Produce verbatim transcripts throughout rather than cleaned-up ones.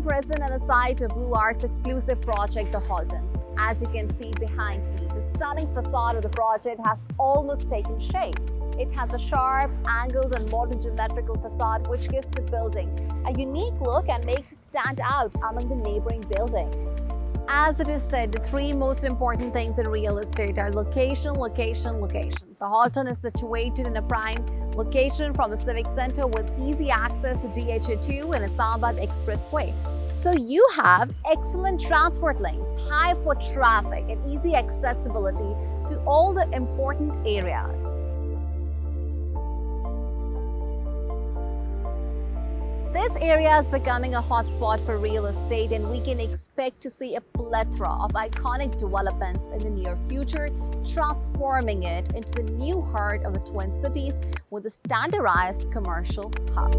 am present at the site of Blue Arc's exclusive project, The Holton. As you can see behind me, the stunning facade of the project has almost taken shape. It has a sharp, angled and modern geometrical facade which gives the building a unique look and makes it stand out among the neighboring buildings. As it is said, the three most important things in real estate are location, location, location. The Holton is situated in a prime location from the civic center with easy access to D H A two and Islamabad Expressway. So you have excellent transport links, high foot traffic and easy accessibility to all the important areas. This area is becoming a hotspot for real estate, and we can expect to see a plethora of iconic developments in the near future, transforming it into the new heart of the Twin Cities with a standardized commercial hub.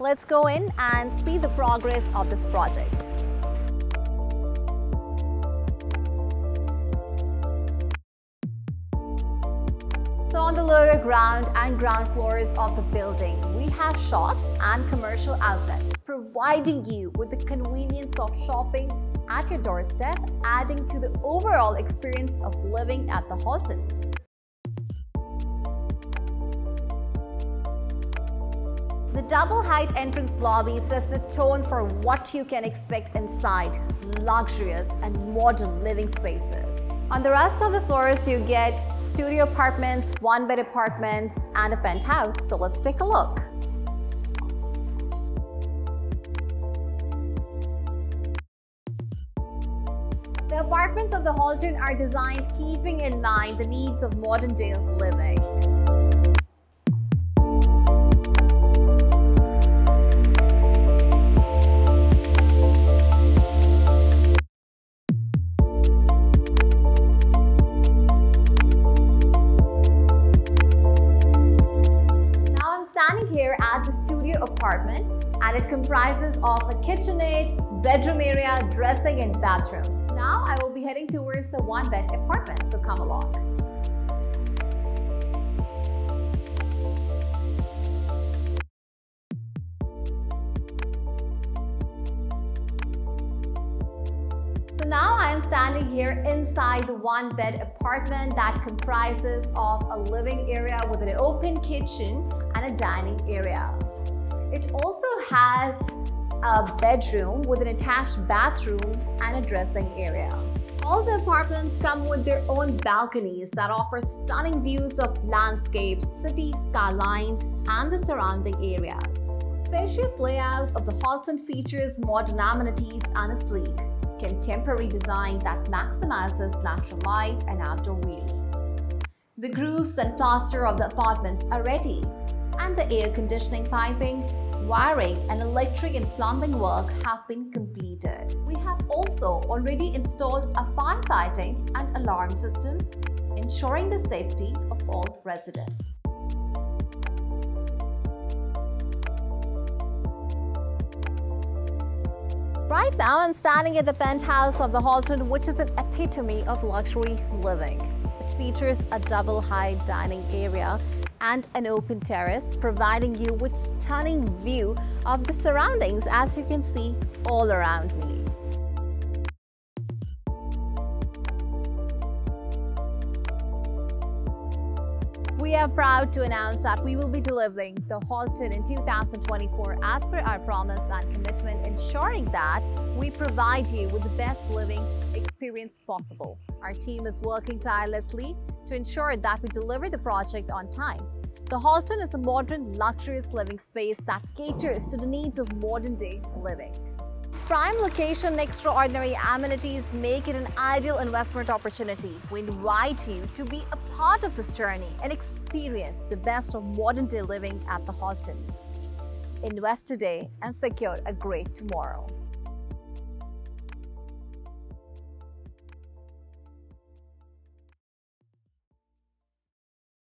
Let's go in and see the progress of this project. So on the lower ground and ground floors of the building, we have shops and commercial outlets, providing you with the convenience of shopping at your doorstep, adding to the overall experience of living at the Holton. The double-height entrance lobby sets the tone for what you can expect inside luxurious and modern living spaces. On the rest of the floors, you get studio apartments, one-bed apartments, and a penthouse. So let's take a look. The apartments of the Holton are designed keeping in mind the needs of modern-day living. Apartment, and it comprises of a kitchenette, bedroom area, dressing and bathroom. Now I will be heading towards the one-bed apartment, so come along. So now I am standing here inside the one-bed apartment that comprises of a living area with an open kitchen and a dining area. It also has a bedroom with an attached bathroom and a dressing area. All the apartments come with their own balconies that offer stunning views of landscapes, city skylines, and the surrounding areas. Spacious layout of the Holton features modern amenities and a sleek, contemporary design that maximizes natural light and outdoor views. The grooves and plaster of the apartments are ready, and the air conditioning piping, wiring and electric and plumbing work have been completed. We have also already installed a firefighting and alarm system, ensuring the safety of all residents. Right now I'm standing at the penthouse of the Holton, which is an epitome of luxury living. It features a double-height dining area and an open terrace, providing you with stunning view of the surroundings, as you can see all around me. We are proud to announce that we will be delivering the Holton in two thousand twenty-four as per our promise and commitment, ensuring that we provide you with the best living experience possible. Our team is working tirelessly to ensure that we deliver the project on time. The Holton is a modern, luxurious living space that caters to the needs of modern-day living. Its prime location and extraordinary amenities make it an ideal investment opportunity. We invite you to be a part of this journey and experience the best of modern-day living at the Holton. Invest today and secure a great tomorrow.